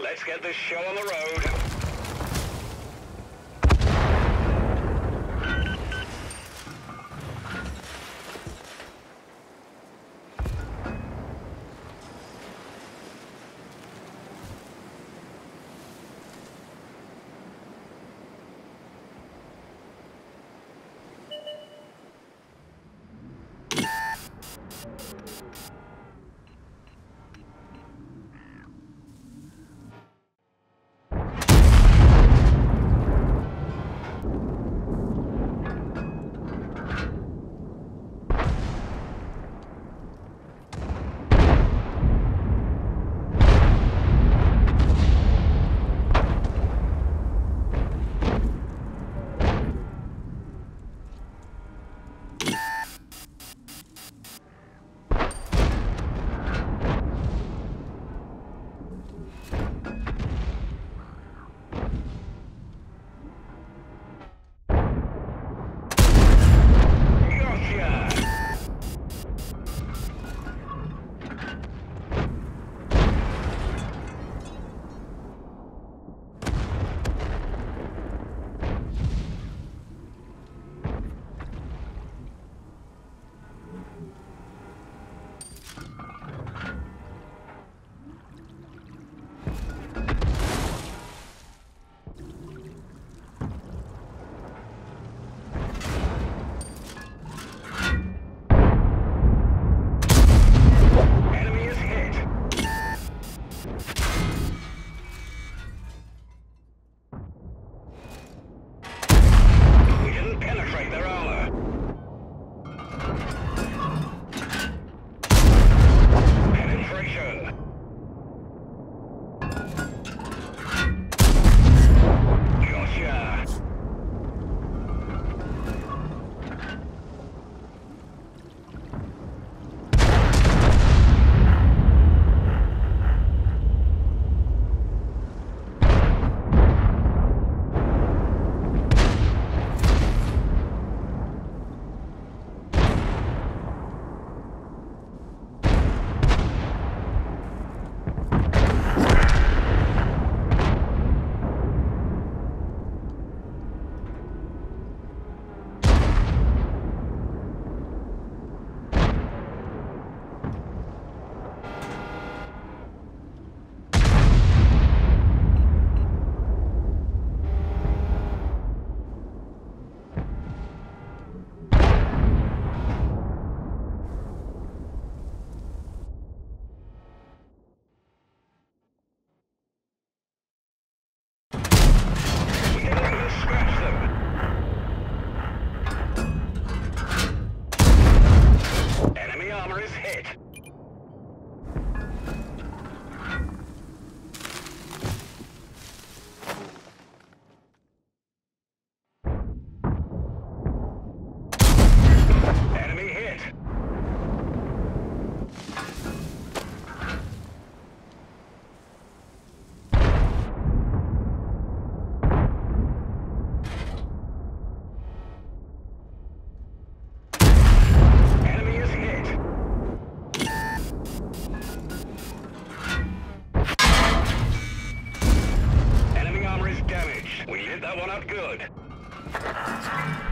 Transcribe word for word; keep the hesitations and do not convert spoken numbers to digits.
Let's get this show on the road. That one out good.